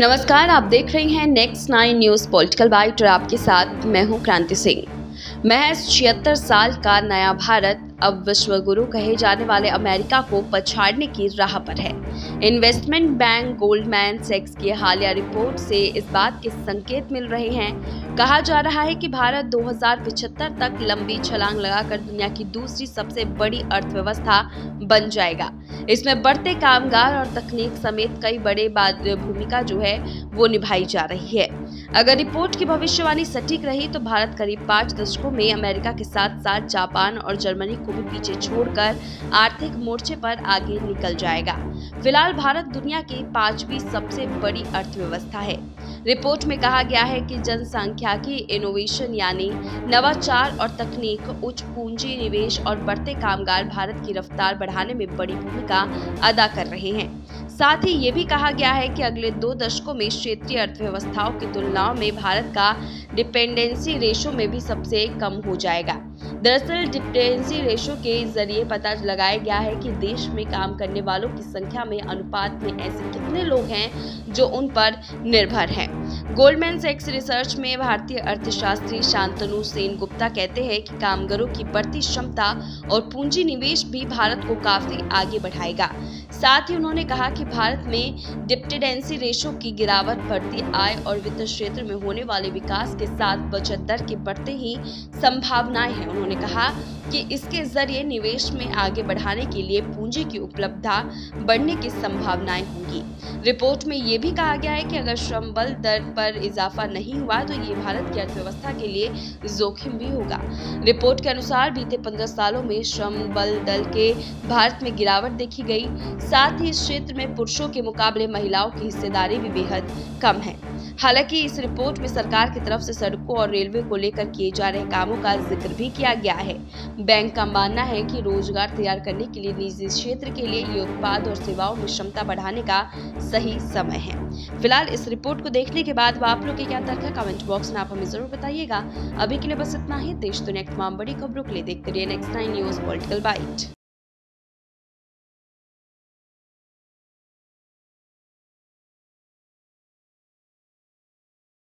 नमस्कार, आप देख रहे हैं Next 9 न्यूज पॉलिटिकल बाइट और आपके साथ मैं हूं क्रांति सिंह। महज 76 साल का नया भारत अब विश्व गुरु कहे जाने वाले अमेरिका को पछाड़ने की राह पर है। इन्वेस्टमेंट बैंक गोल्डमैन सेक्स की हालिया रिपोर्ट से इस बात के संकेत मिल रहे हैं। कहा जा रहा है कि भारत 2075 तक लंबी छलांग लगाकर दुनिया की दूसरी सबसे बड़ी अर्थव्यवस्था बन जाएगा। इसमें बढ़ते कामगार और तकनीक समेत कई बड़े भूमिका जो है वो निभाई जा रही है। अगर रिपोर्ट की भविष्यवाणी सटीक रही तो भारत करीब 5 दशकों में अमेरिका के साथ साथ जापान और जर्मनी को भी पीछे छोड़कर आर्थिक मोर्चे पर आगे निकल जाएगा। फिलहाल भारत दुनिया की 5वीं सबसे बड़ी अर्थव्यवस्था है। रिपोर्ट में कहा गया है कि जनसांख्यिकी इनोवेशन यानी नवाचार और तकनीक, उच्च पूंजी निवेश और बढ़ते कामगार भारत की रफ्तार बढ़ाने में बड़ी भूमिका अदा कर रहे हैं। साथ ही ये भी कहा गया है कि अगले 2 दशकों में क्षेत्रीय अर्थव्यवस्थाओं की तुलना में भारत का डिपेंडेंसी रेशो में भी सबसे कम हो जाएगा। दरअसल डिपेंडेंसी रेशो के जरिए पता लगाया गया है कि देश में काम करने वालों की संख्या में अनुपात में ऐसे कितने लोग हैं जो उन पर निर्भर हैं। गोल्डमैन सेक्स रिसर्च में भारतीय अर्थशास्त्री शांतनु सेन गुप्ता कहते हैं कि कामगारों की बढ़ती क्षमता और पूंजी निवेश भी भारत को काफी आगे बढ़ाएगा। साथ ही उन्होंने कहा कि भारत में डिपेंडेंसी रेशो की गिरावट बढ़ती आय और वित्त क्षेत्र में होने वाले विकास के साथ बचत दर के बढ़ते ही संभावनाएं हैं। उन्होंने कहा कि इसके जरिए निवेश में आगे बढ़ाने के लिए पूंजी की उपलब्धता बढ़ने की संभावनाएं होंगी। रिपोर्ट में ये भी कहा गया है कि अगर श्रम बल दर पर इजाफा नहीं हुआ तो ये भारत की अर्थव्यवस्था के लिए जोखिम भी होगा। रिपोर्ट के अनुसार बीते 15 सालों में श्रम बल दर के भारत में गिरावट देखी गई। साथ ही इस क्षेत्र में पुरुषों के मुकाबले महिलाओं की हिस्सेदारी भी बेहद कम है। हालांकि इस रिपोर्ट में सरकार की तरफ से सड़कों और रेलवे को लेकर किए जा रहे कामों का जिक्र भी किया गया है। बैंक का मानना है कि रोजगार तैयार करने के लिए निजी क्षेत्र के लिए ये उत्पाद और सेवाओं में क्षमता बढ़ाने का सही समय है। फिलहाल इस रिपोर्ट को देखने के बाद आप लोग के क्या तर्क है, कमेंट बॉक्स में आप हमें जरूर बताइएगा। अभी के लिए बस इतना ही। देश दुनिया की तमाम बड़ी खबरों के लिए देखते रहिए Next 9 न्यूज पॉलिटिकल बाइट।